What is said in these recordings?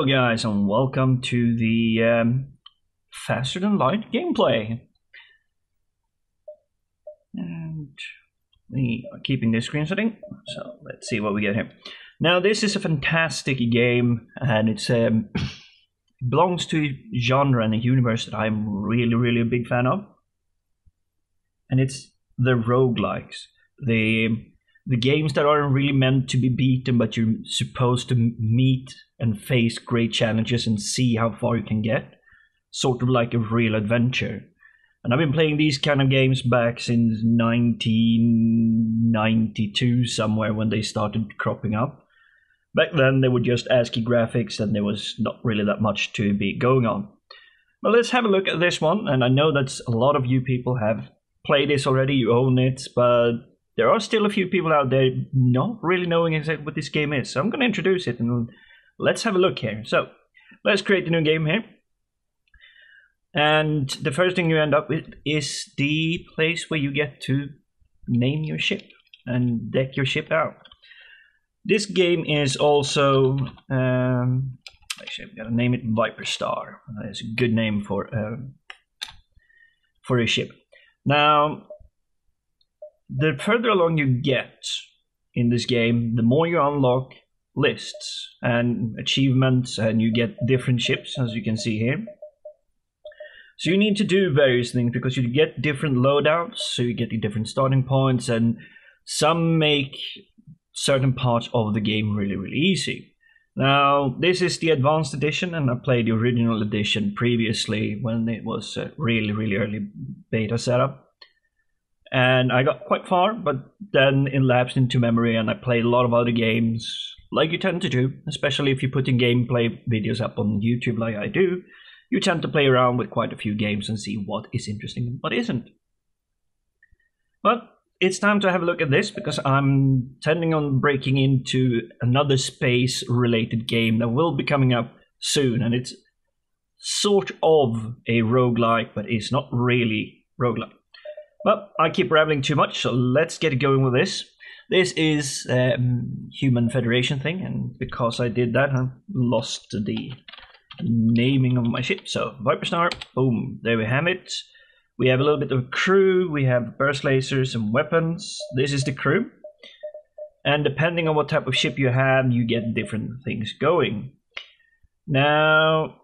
Hello guys, and welcome to the Faster Than Light gameplay. And we are keeping this screen setting, so let's see what we get here. Now this is a fantastic game, and it's belongs to a genre and a universe that I'm really a big fan of. And it's the roguelikes, the games that aren't really meant to be beaten, but you're supposed to meet and face great challenges and see how far you can get. Sort of like a real adventure. And I've been playing these kind of games back since 1992 somewhere, when they started cropping up. Back then they were just ASCII graphics and there was not really that much to be going on. But let's have a look at this one, and I know that a lot of you people have played this already, you own it, but there are still a few people out there not really knowing exactly what this game is. So I'm going to introduce it and let's have a look here. So let's create a new game here. And the first thing you end up with is the place where you get to name your ship and deck your ship out. This game is also, actually I'm going to name it Viper Star. It's a good name for a ship. Now, the further along you get in this game, the more you unlock lists and achievements, and you get different ships, as you can see here. So you need to do various things because you get different loadouts, so you get the different starting points, and some make certain parts of the game really easy. Now, this is the Advanced Edition, and I played the original edition previously when it was a really early beta setup. And I got quite far, but then it lapsed into memory, and I played a lot of other games, like you tend to do, especially if you're putting gameplay videos up on YouTube like I do. You tend to play around with quite a few games and see what is interesting and what isn't. But it's time to have a look at this, because I'm intending on breaking into another space-related game that will be coming up soon, and it's sort of a roguelike, but it's not really roguelike. But I keep rambling too much, so let's get going with this. This is Human Federation thing, and because I did that, I lost the naming of my ship. So Viper Star, boom, there we have it. We have a little bit of a crew, we have burst lasers and weapons. This is the crew. And depending on what type of ship you have, you get different things going. Now,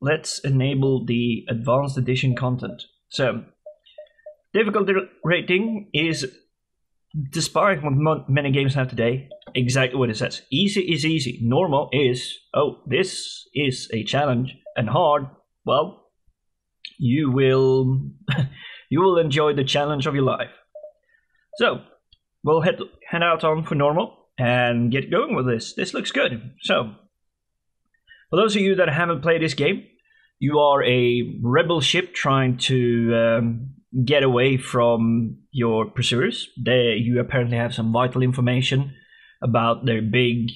let's enable the Advanced Edition content. So, difficulty rating is, despite what many games have today, exactly what it says. Easy is easy. Normal is, oh, this is a challenge. And hard, well, you will enjoy the challenge of your life. So, we'll head out on for normal and get going with this. This looks good. So, for those of you that haven't played this game, you are a rebel ship trying to get away from your pursuers. You apparently have some vital information about their big,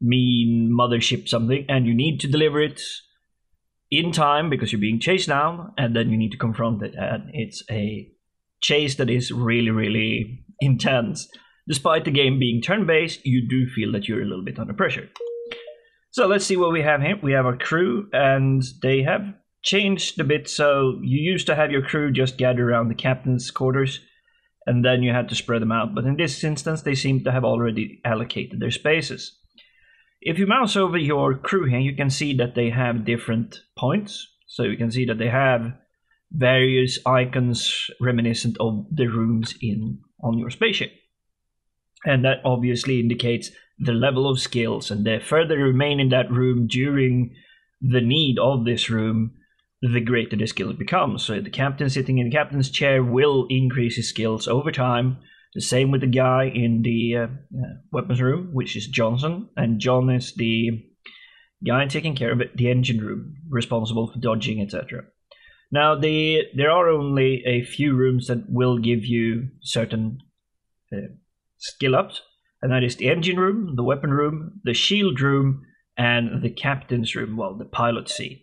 mean mothership something, and you need to deliver it in time because you're being chased down, and then you need to confront it. And it's a chase that is really intense. Despite the game being turn-based, you do feel that you're a little bit under pressure. So let's see what we have here. We have our crew, and they have changed a bit. So you used to have your crew just gather around the captain's quarters, and then you had to spread them out. But in this instance, they seem to have already allocated their spaces. If you mouse over your crew here, you can see that they have different points. So you can see that they have various icons reminiscent of the rooms on your spaceship. And that obviously indicates the level of skills, and the further you remain in that room during the need of this room, the greater the skill it becomes. So the captain sitting in the captain's chair will increase his skills over time. The same with the guy in the weapons room, which is Johnson. And John is the guy taking care of the engine room, responsible for dodging, etc. Now, there are only a few rooms that will give you certain skill ups. And that is the engine room, the weapon room, the shield room, and the captain's room, well, the pilot seat.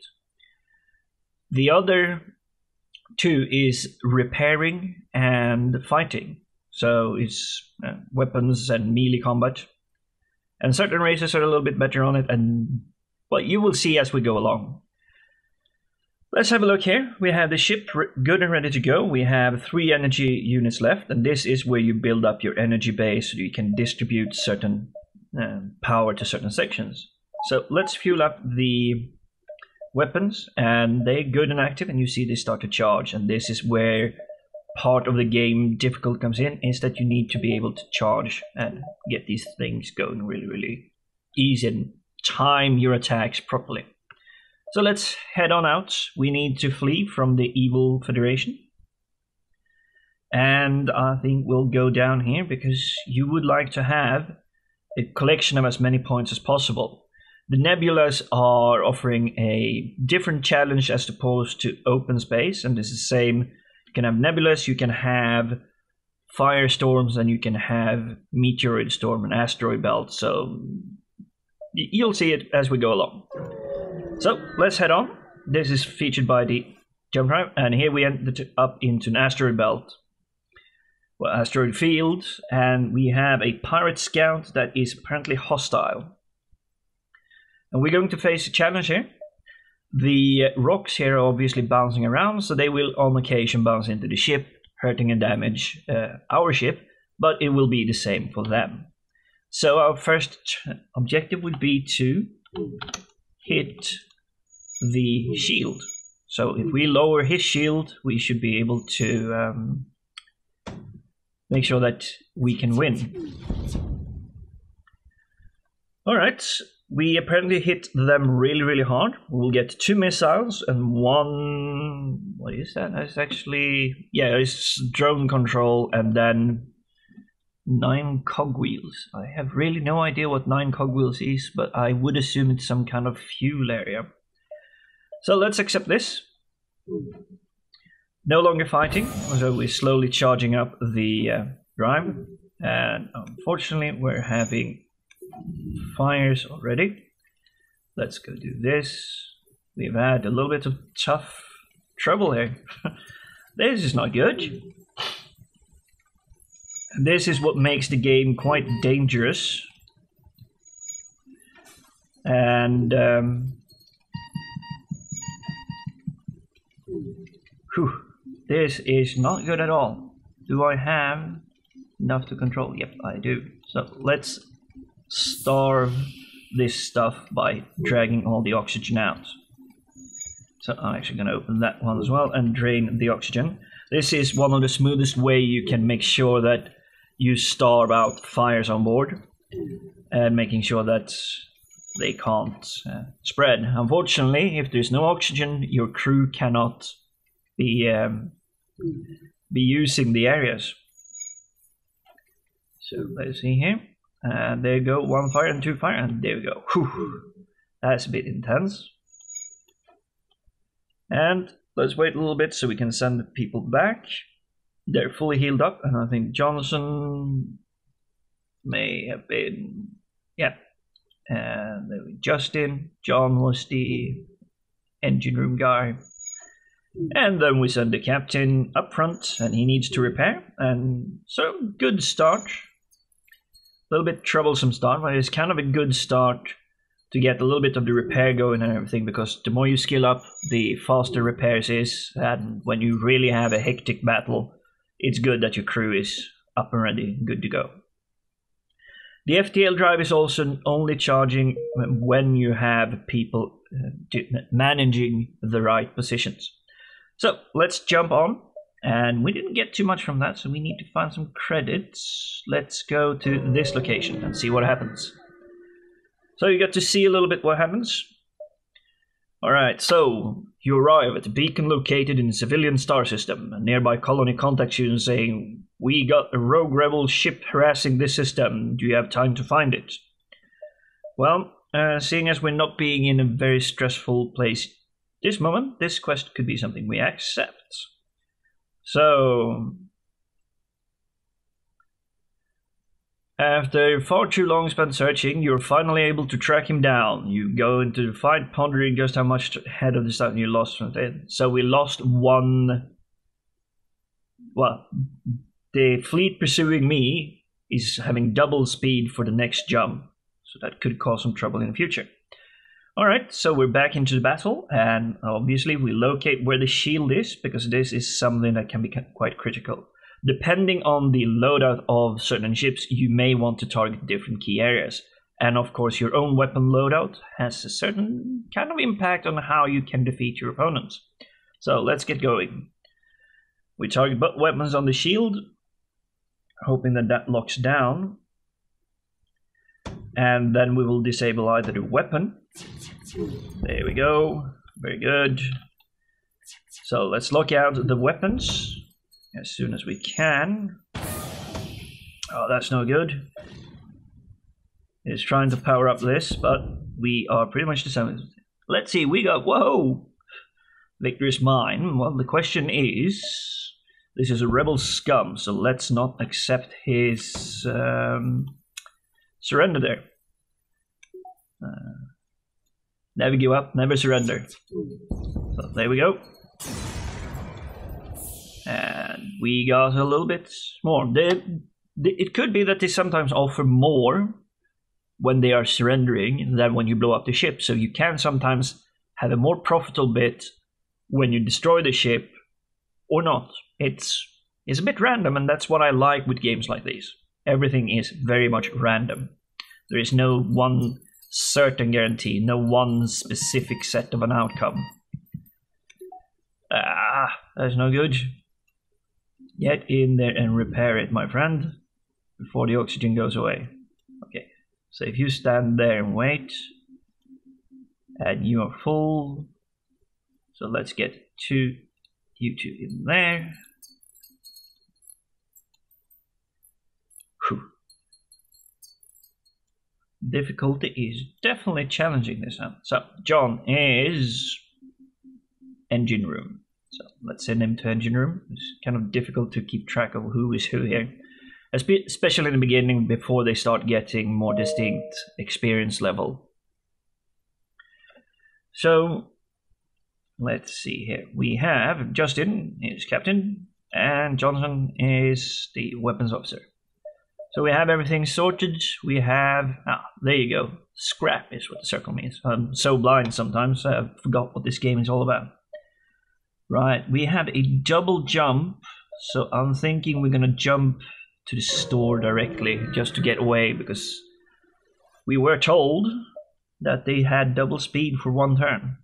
The other two is repairing and fighting. So it's weapons and melee combat. And certain races are a little bit better on it, and But you will see as we go along. Let's have a look here. We have the ship good and ready to go. We have 3 energy units left, and this is where you build up your energy base so you can distribute certain power to certain sections. So let's fuel up the weapons, and they're good and active, and you see they start to charge, and this is where part of the game difficult comes in, is that you need to be able to charge and get these things going really, really easy and time your attacks properly. So let's head on out. We need to flee from the evil Federation. And I think we'll go down here because you would like to have a collection of as many points as possible. The Nebulas are offering a different challenge as opposed to open space, and this is the same. You can have nebulas, you can have firestorms, and you can have meteoroid storm and asteroid belt. So you'll see it as we go along. So let's head on. This is featured by the jump drive, and here we enter up into an asteroid belt, well, asteroid field, and we have a pirate scout that is apparently hostile. And we're going to face a challenge here. The rocks here are obviously bouncing around, so they will on occasion bounce into the ship, hurting and damage our ship, but it will be the same for them. So our first objective would be to hit the shield. So if we lower his shield, we should be able to make sure that we can win. All right. We apparently hit them really, really hard. We'll get 2 missiles and 1... What is that? That's actually... Yeah, it's drone control and then 9 cogwheels. I have really no idea what 9 cogwheels is, but I would assume it's some kind of fuel area. So let's accept this. No longer fighting, so we're slowly charging up the drive. And unfortunately, we're having... fires already. Let's go do this. We've had a little bit of tough trouble here. This is not good. And this is what makes the game quite dangerous. And whew, this is not good at all. Do I have enough to control? Yep, I do. So let's starve this stuff by dragging all the oxygen out. So I'm actually going to open that one as well and drain the oxygen. This is one of the smoothest way you can make sure that you starve out fires on board and making sure that they can't spread. Unfortunately, if there's no oxygen, your crew cannot be using the areas. So let's see here. And there you go, 1 fire and 2 fire, and there we go. Whew. That's a bit intense. And let's wait a little bit so we can send the people back. They're fully healed up, and I think Johnson may have been... Yeah. And there we Justin. John was the engine room guy. And then we send the captain up front, and he needs to repair. And so, good start. A little bit troublesome start, but it's kind of a good start to get a little bit of the repair going and everything, because the more you skill up, the faster repairs is, and when you really have a hectic battle, it's good that your crew is up and ready, good to go. The FTL drive is also only charging when you have people managing the right positions. So let's jump on. And we didn't get too much from that, so we need to find some credits. Let's go to this location and see what happens. So you get to see a little bit what happens. Alright, so you arrive at a beacon located in the civilian star system. A nearby colony contacts you and saying, "We got a rogue rebel ship harassing this system. Do you have time to find it?" Well, seeing as we're not being in a very stressful place this moment, this quest could be something we accept. So, after far too long spent searching, you're finally able to track him down. You go into the fight pondering just how much ahead of the time you lost from it. So we lost 1... Well, the fleet pursuing me is having double speed for the next jump. So that could cause some trouble in the future. All right, so we're back into the battle, and obviously we locate where the shield is, because this is something that can be quite critical. Depending on the loadout of certain ships, you may want to target different key areas. And of course, your own weapon loadout has a certain kind of impact on how you can defeat your opponents. So let's get going. We target both weapons on the shield, hoping that that locks down. And then we will disable either the weapon. There we go. Very good. So let's lock out the weapons as soon as we can. Oh, that's no good. It's trying to power up this, but we are pretty much the same. Let's see, we got, whoa! Victory is mine. Well, the question is, this is a rebel scum, so let's not accept his surrender there. Never give up, never surrender. So there we go. And we got a little bit more. It could be that they sometimes offer more when they are surrendering than when you blow up the ship. So you can sometimes have a more profitable bit when you destroy the ship or not. It's a bit random, and that's what I like with games like these. Everything is very much random. There is no one certain guarantee, no one specific set of an outcome. Ah, that's no good. Get in there and repair it, my friend, before the oxygen goes away. Okay, so if you stand there and wait, and you are full, so let's get you two in there. Whew. Difficulty is definitely challenging this one. So John is engine room. So let's send him to engine room. It's kind of difficult to keep track of who is who here, especially in the beginning before they start getting more distinct experience level. So let's see here. We have Justin is captain and Johnson is the weapons officer. So we have everything sorted. We have, there you go. Scrap is what the circle means. I'm so blind sometimes, I forgot what this game is all about. Right, we have a double jump. So I'm thinking we're gonna jump to the store directly just to get away, because we were told that they had double speed for one turn.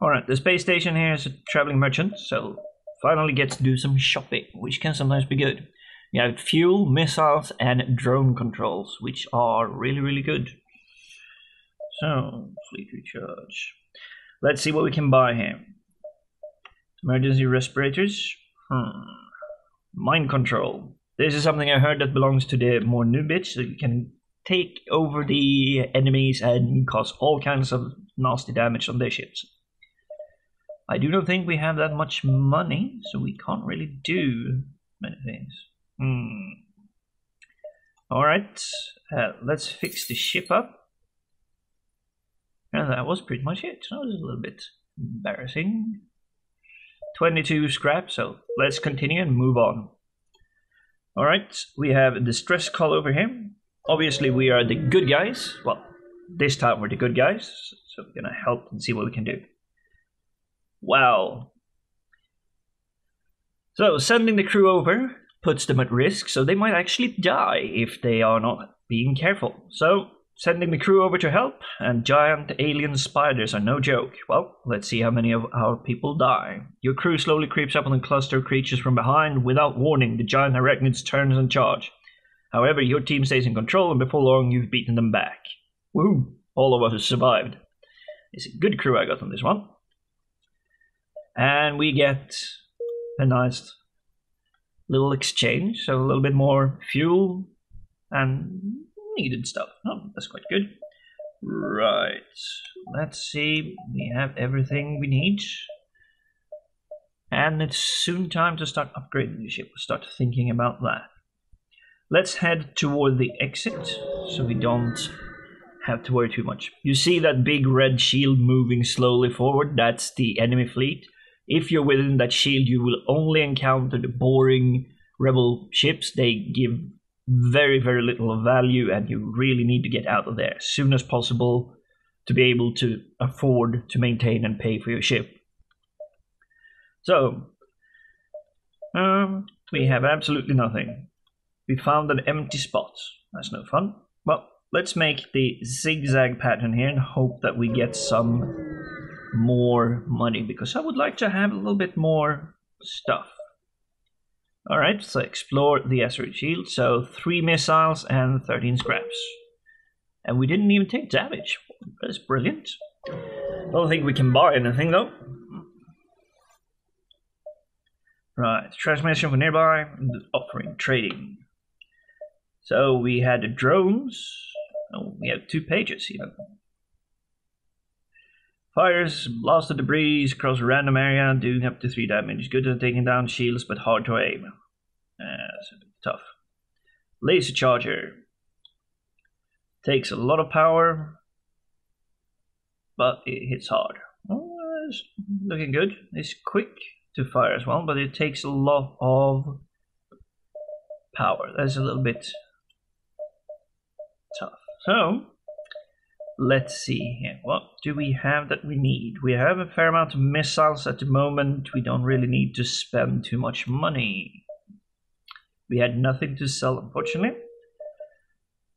All right, the space station here is a traveling merchant, so finally get to do some shopping, which can sometimes be good. You have fuel, missiles, and drone controls, which are really, really good. So, fleet recharge. Let's see what we can buy here. Emergency respirators. Mind control. This is something I heard that belongs to the more new bits, so you can take over the enemies and cause all kinds of nasty damage on their ships. I do not think we have that much money, so we can't really do many things. All right, let's fix the ship up. And that was pretty much it. That was a little bit embarrassing. 22 scrap, so let's continue and move on. All right, we have a distress call over here. Obviously, we are the good guys. Well, this time we're the good guys, so we're gonna help and see what we can do. Wow. So sending the crew over puts them at risk, so they might actually die if they are not being careful. So sending the crew over to help, and giant alien spiders are no joke. Well, let's see how many of our people die. Your crew slowly creeps up on a cluster of creatures from behind. Without warning, the giant arachnids turns and charge. However, your team stays in control, and before long you've beaten them back. Woohoo! All of us survived. It's a good crew I got on this one. And we get a nice little exchange, so a little bit more fuel and needed stuff. Oh, that's quite good. Right, let's see. We have everything we need. And it's soon time to start upgrading the ship. We'll start thinking about that. Let's head toward the exit so we don't have to worry too much. You see that big red shield moving slowly forward? That's the enemy fleet. If you're within that shield, you will only encounter the boring rebel ships. They give very, very little value, and you really need to get out of there as soon as possible to be able to afford to maintain and pay for your ship. So we have absolutely nothing. We found an empty spot. That's no fun. Well, let's make the zigzag pattern here and hope that we get some more money, because I would like to have a little bit more stuff. All right, so explore the asteroid shield. So 3 missiles and 13 scraps. And we didn't even take damage. That's brilliant. Don't think we can buy anything though. Right, trash mission for nearby, offering trading. So we had the drones. Oh, we have 2 pages even. Fires, blasted debris, cross a random area, doing up to 3 damage. Good at taking down shields, but hard to aim. That's a bit tough. Laser charger. Takes a lot of power, but it hits hard. Oh, it's looking good. It's quick to fire as well, but it takes a lot of power. That's a little bit tough. So let's see here. What do we have that we need? We have a fair amount of missiles at the moment. We don't really need to spend too much money. We had nothing to sell, unfortunately.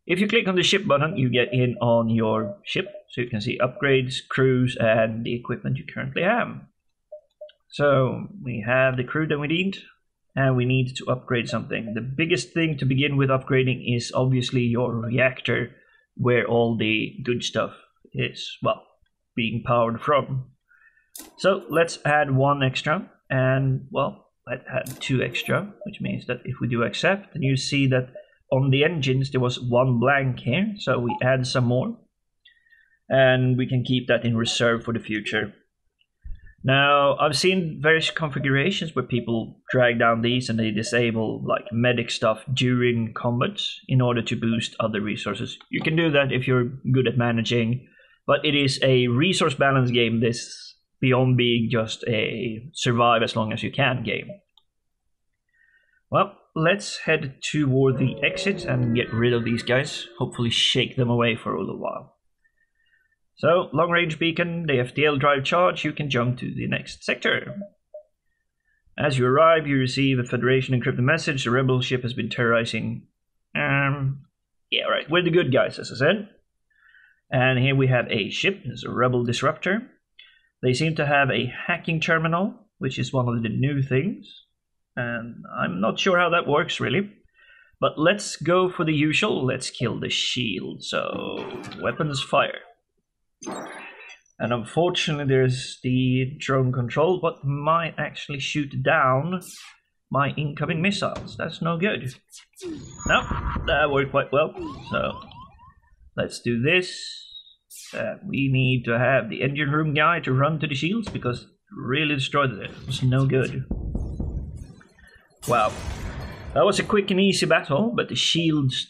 If you click on the ship button, you get in on your ship, so you can see upgrades, crews, and the equipment you currently have. So we have the crew that we need, and we need to upgrade something. The biggest thing to begin with upgrading is obviously your reactor, where all the good stuff is, well, being powered from. So let's add 1 extra, and well, let's add 2 extra, which means that if we do accept, then you see that on the engines there was 1 blank here, so we add some more, and we can keep that in reserve for the future. Now, I've seen various configurations where people drag down these and they disable like medic stuff during combats in order to boost other resources. You can do that if you're good at managing, but it is a resource balance game, this, beyond being just a survive as long as you can game. Well, let's head toward the exit and get rid of these guys, hopefully shake them away for a little while. So, long-range beacon, the FTL drive charge, you can jump to the next sector. As you arrive, you receive a Federation encrypted message. The rebel ship has been terrorizing. Yeah, right, we're the good guys, as I said. And here we have a ship, it's a rebel disruptor. They seem to have a hacking terminal, which is one of the new things. And I'm not sure how that works, really. But let's go for the usual, let's kill the shield. So, weapons fire. And unfortunately there's the drone control, but might actually shoot down my incoming missiles. That's no good. No, that worked quite well. So let's do this. We need to have the engine room guy to run to the shields, because it really destroyed it. It was no good. Wow. That was a quick and easy battle, but the shields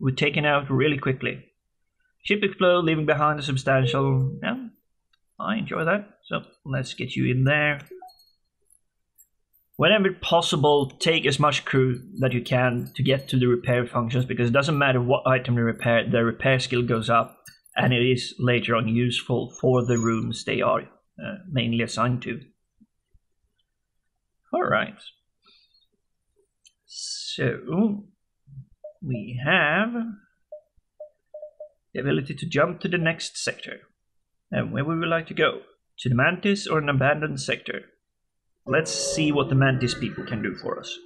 were taken out really quickly. Ship explode, leaving behind a substantial. Yeah, I enjoy that. So let's get you in there. Whenever possible, take as much crew that you can to get to the repair functions, because it doesn't matter what item you repair, the repair skill goes up, and it is later on useful for the rooms they are mainly assigned to. All right. So we have the ability to jump to the next sector. And where would we like to go? To the Mantis or an abandoned sector? Let's see what the Mantis people can do for us.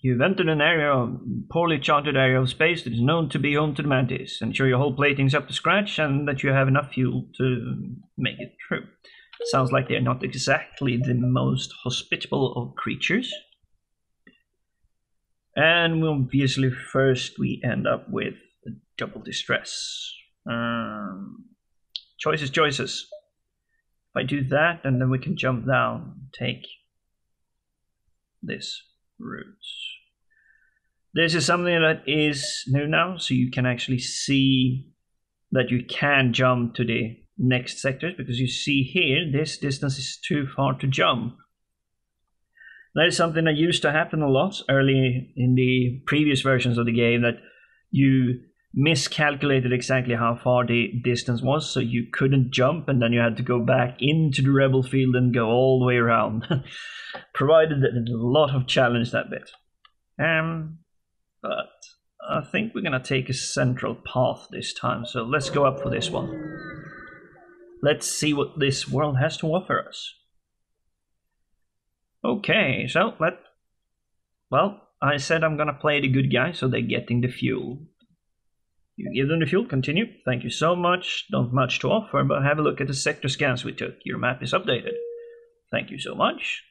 You've entered an area of poorly charted area of space that is known to be home to the Mantis. Ensure your whole plating's up to scratch and that you have enough fuel to make it through. Sounds like they're not exactly the most hospitable of creatures. And obviously first we end up with a double distress. Choices. If I do that, and then we can jump down, take this route. This is something that is new now, so you can actually see that you can jump to the next sectors, because you see here, this distance is too far to jump. That is something that used to happen a lot early in the previous versions of the game, that you miscalculated exactly how far the distance was, so you couldn't jump, and then you had to go back into the rebel field and go all the way around. Provided a lot of challenge, that bit. But I think we're gonna take a central path this time, so let's go up for this one. Let's see what this world has to offer us. Okay, so well, I said I'm gonna play the good guy, so they're getting the fuel. You give them the fuel, continue. Thank you so much. Not much to offer, but have a look at the sector scans we took. Your map is updated. Thank you so much.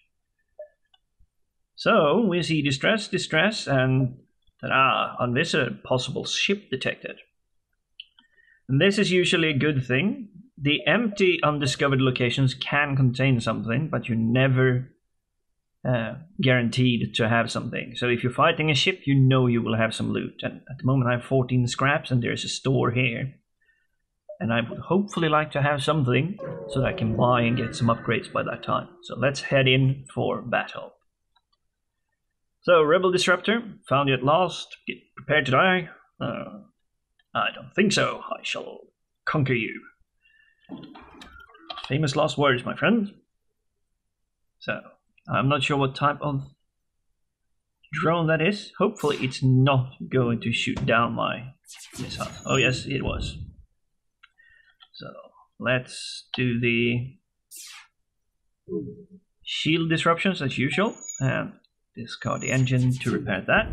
So we see distress, distress, and ta-da, unvisited, possible ship detected. And this is usually a good thing. The empty undiscovered locations can contain something, but you're never guaranteed to have something. So if you're fighting a ship, you know you will have some loot. And at the moment I have 14 scraps, and there's a store here. And I would hopefully like to have something so that I can buy and get some upgrades by that time. So let's head in for battle. So, Rebel Disruptor, found you at last. Get prepared to die. I don't think so. I shall conquer you. Famous last words, my friend. So, I'm not sure what type of drone that is. Hopefully it's not going to shoot down my missile. Oh yes, it was. So, let's do the shield disruptions as usual. And discard the engine to repair that,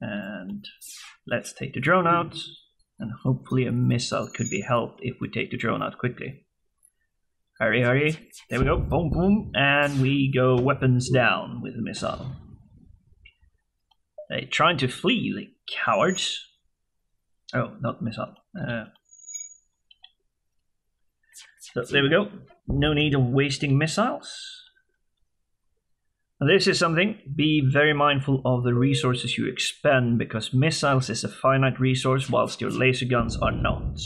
and let's take the drone out, and hopefully a missile could be helped if we take the drone out quickly. Hurry, hurry, there we go, boom, boom, and we go weapons down with the missile. They're trying to flee, the cowards. Oh, not missile. So there we go, no need of wasting missiles. This is something, be very mindful of the resources you expend, because missiles is a finite resource whilst your laser guns are not.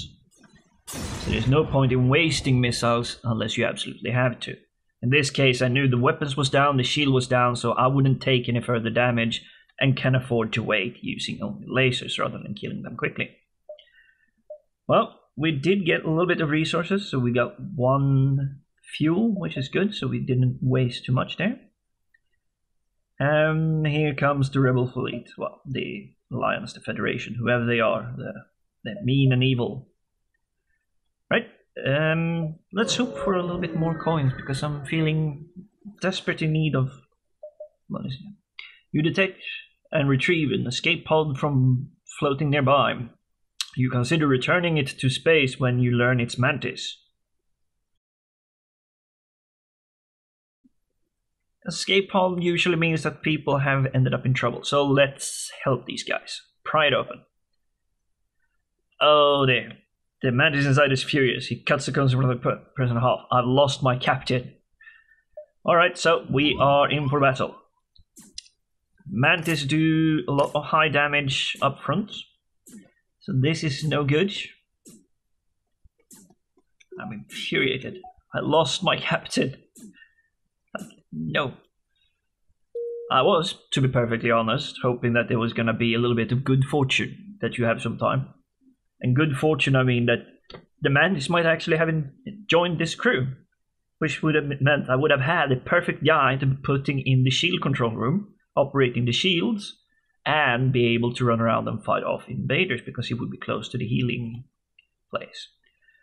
So there's no point in wasting missiles unless you absolutely have to. In this case I knew the weapons was down, the shield was down, so I wouldn't take any further damage and can afford to wait using only lasers rather than killing them quickly. Well, we did get a little bit of resources, so we got one fuel, which is good, so we didn't waste too much there. Here comes the rebel fleet, well, the Alliance, the Federation, whoever they are, they're mean and evil. Right, let's hope for a little bit more coins, because I'm feeling desperate in need of... What is it? You detect and retrieve an escape pod from floating nearby. You consider returning it to space when you learn its mantis. Escape pod usually means that people have ended up in trouble, so let's help these guys. Pry it open. Oh dear. The mantis inside is furious. He cuts the console of the person in half. I've lost my captain. Alright, so we are in for battle. Mantis do a lot of high damage up front, so this is no good. I'm infuriated. I lost my captain. No. I was, to be perfectly honest, hoping that there was going to be a little bit of good fortune, that you have some time. And good fortune, I mean that the mantis might actually have joined this crew, which would have meant I would have had a perfect guy to be putting in the shield control room, operating the shields, and be able to run around and fight off invaders, because he would be close to the healing place.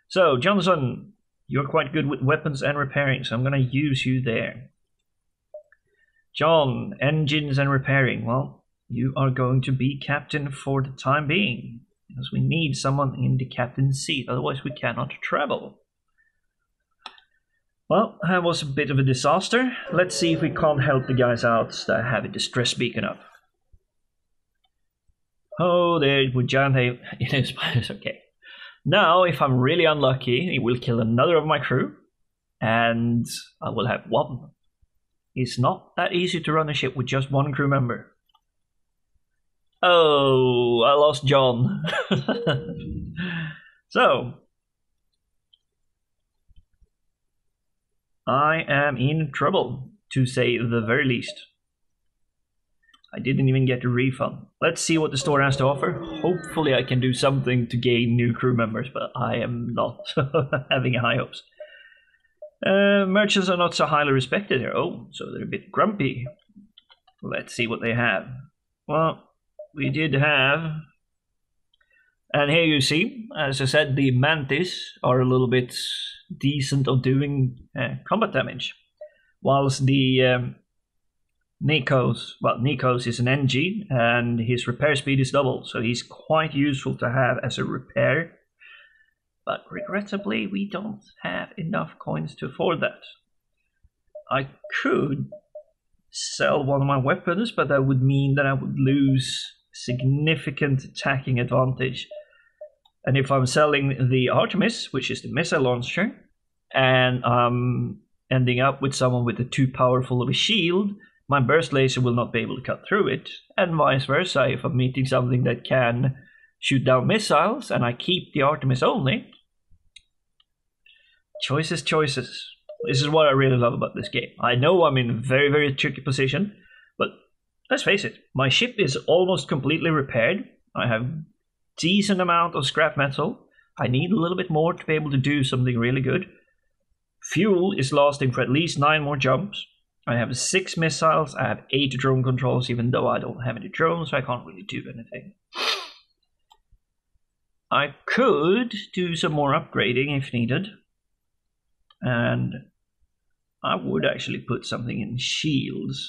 So, Johnson, you're quite good with weapons and repairing, so I'm going to use you there. John, engines and repairing. Well, you are going to be captain for the time being, because we need someone in the captain's seat, otherwise we cannot travel. Well, that was a bit of a disaster. Let's see if we can't help the guys out that have a distress beacon up. Oh, there with John, hey, it is, but it's okay. Now, if I'm really unlucky, it will kill another of my crew, and I will have one. It's not that easy to run a ship with just one crew member. Oh, I lost John. So, I am in trouble. to say the very least. I didn't even get a refund. Let's see what the store has to offer. Hopefully I can do something to gain new crew members, but I am not having high hopes. Merchants are not so highly respected here. Oh, so they're a bit grumpy. Let's see what they have. Well, we did have... And here you see, as I said, the Mantis are a little bit decent of doing combat damage. Whilst the... Nikos, well, Nikos is an NG and his repair speed is double, so he's quite useful to have as a repair. But regrettably, we don't have enough coins to afford that. I could sell one of my weapons, but that would mean that I would lose significant attacking advantage. And if I'm selling the Artemis, which is the missile launcher, and I'm ending up with someone with a too powerful of a shield, my burst laser will not be able to cut through it, and vice versa. If I'm meeting something that can shoot down missiles and I keep the Artemis only, choices, choices. This is what I really love about this game. I know I'm in a very, very tricky position, but let's face it, my ship is almost completely repaired. I have a decent amount of scrap metal. I need a little bit more to be able to do something really good. Fuel is lasting for at least 9 more jumps. I have 6 missiles, I have 8 drone controls, even though I don't have any drones, so I can't really do anything. I could do some more upgrading if needed. And I would actually put something in shields.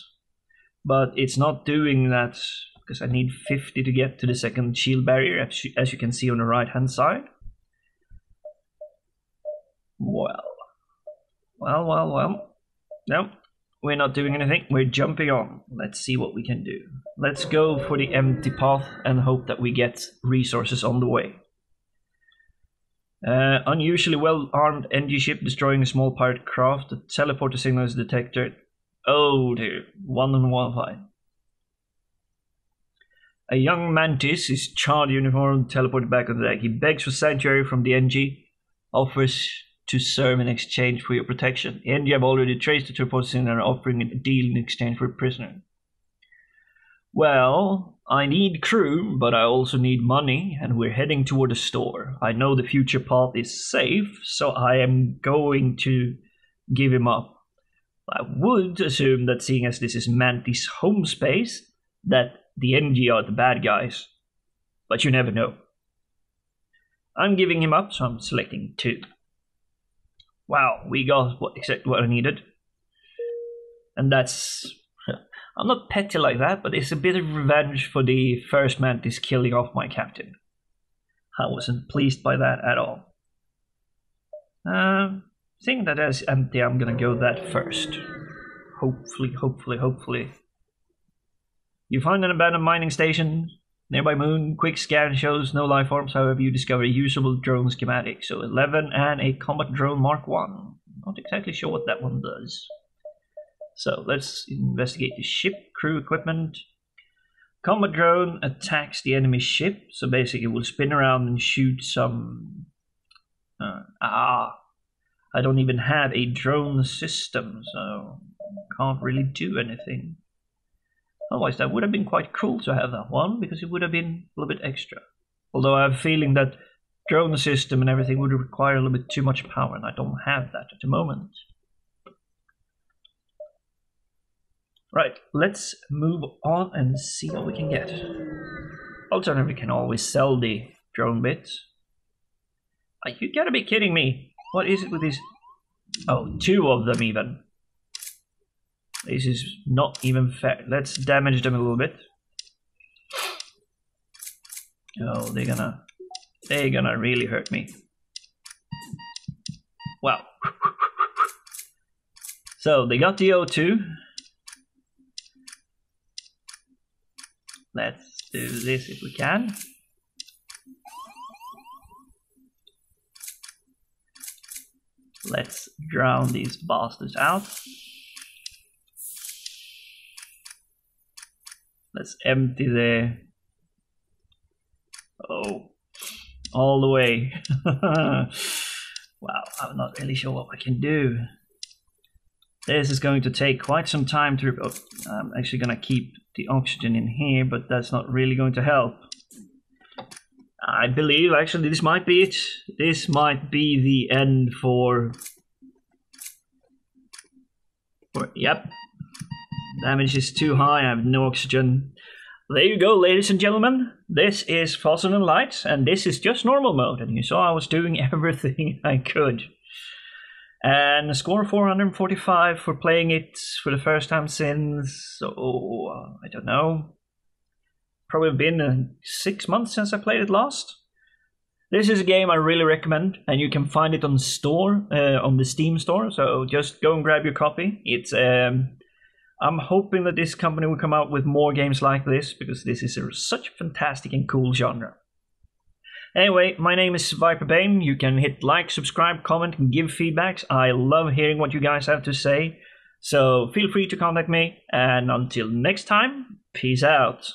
But it's not doing that, because I need 50 to get to the second shield barrier, as you can see on the right-hand side. Well. No. We're not doing anything, we're jumping on. Let's see what we can do. Let's go for the empty path and hope that we get resources on the way. Unusually well-armed NG ship destroying a small pirate craft. The teleporter signal is detected. Oh dear, one-on-one fight. A young Mantis, his charred uniform, teleported back on the deck. He begs for sanctuary from the NG, offers to serve in exchange for your protection. And you have already traced the teleporter and are offering a deal in exchange for a prisoner. Well, I need crew, but I also need money, and we're heading toward a store. I know the future path is safe, so I am going to give him up. I would assume that seeing as this is Mantis' home space, that the NG are the bad guys. But you never know. I'm giving him up, so I'm selecting 2. Wow, we got exactly what I needed. And that's... I'm not petty like that, but it's a bit of revenge for the first Mantis killing off my captain. I wasn't pleased by that at all. Seeing that as empty, I'm gonna go that first. Hopefully. You find an abandoned mining station. Nearby moon, quick scan shows no life forms, however you discover a usable drone schematic. So 11 and a combat drone Mark 1. Not exactly sure what that one does. So let's investigate the ship, crew, equipment. Combat drone attacks the enemy ship. So basically it will spin around and shoot some... I don't even have a drone system, so can't really do anything. Otherwise, that would have been quite cool to have that one, because it would have been a little bit extra. Although I have a feeling that drone system and everything would require a little bit too much power, and I don't have that at the moment. Right, let's move on and see what we can get. Alternatively, we can always sell the drone bits. You gotta be kidding me. What is it with these? Oh, 2 of them even. This is not even fair. Let's damage them a little bit. Oh, they're gonna really hurt me. Wow. So they got the O2. Let's do this if we can. Let's drown these bastards out. Let's empty the... Oh, all the way. Wow, I'm not really sure what we can do. This is going to take quite some time to... Oh, I'm actually going to keep the oxygen in here, but that's not really going to help. I believe actually this might be it. This might be the end for yep. Damage is too high, I have no oxygen. There you go, ladies and gentlemen. This is Faster Than Light, and this is just normal mode. And you saw I was doing everything I could. And a score of 445 for playing it for the first time since, oh, I don't know. Probably been 6 months since I played it last. This is a game I really recommend, and you can find it on store, on the Steam store. So just go and grab your copy. It's I'm hoping that this company will come out with more games like this, because this is such a fantastic and cool genre. Anyway, my name is Viperbane. You can hit like, subscribe, comment, and give feedbacks. I love hearing what you guys have to say. So feel free to contact me. And until next time, peace out.